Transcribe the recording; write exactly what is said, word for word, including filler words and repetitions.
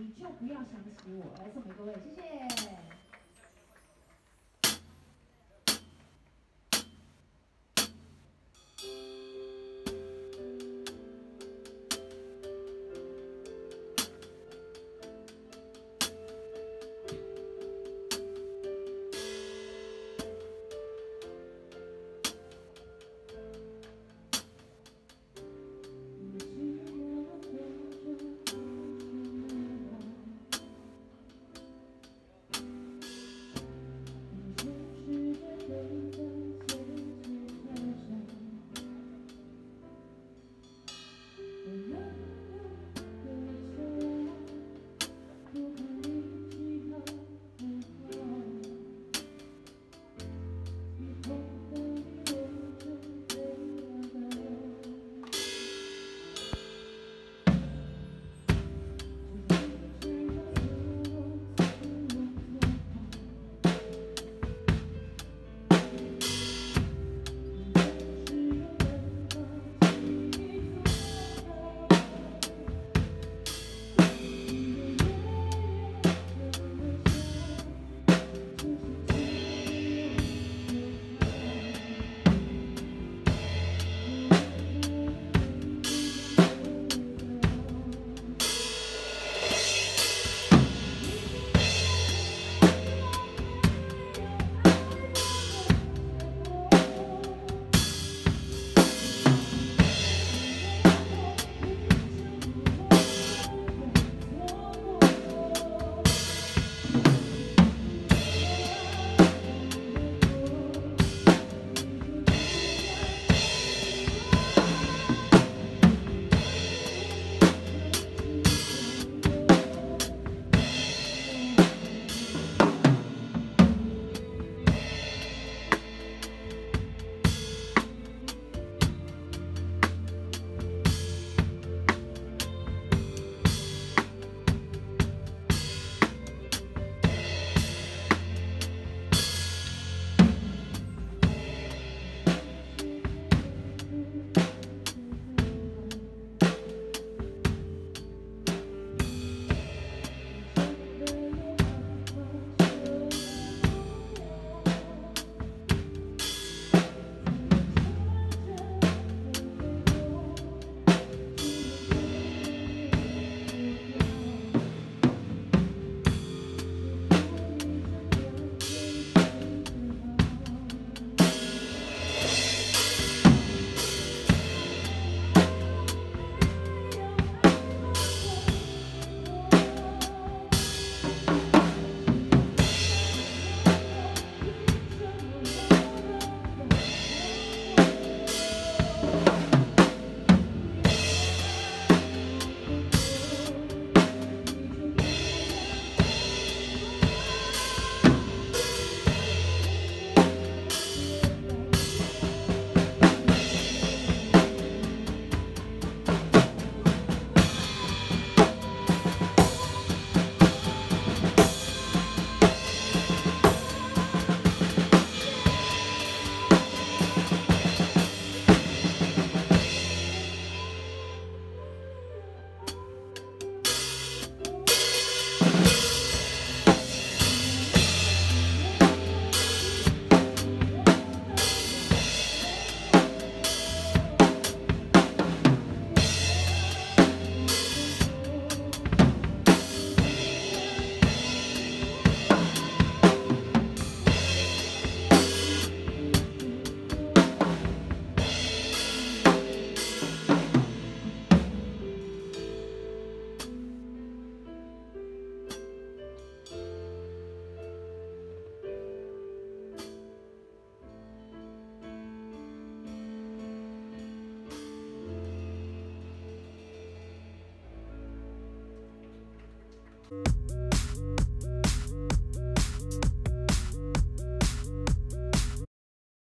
你就不要想起我。来，送给各位，谢谢。 Music.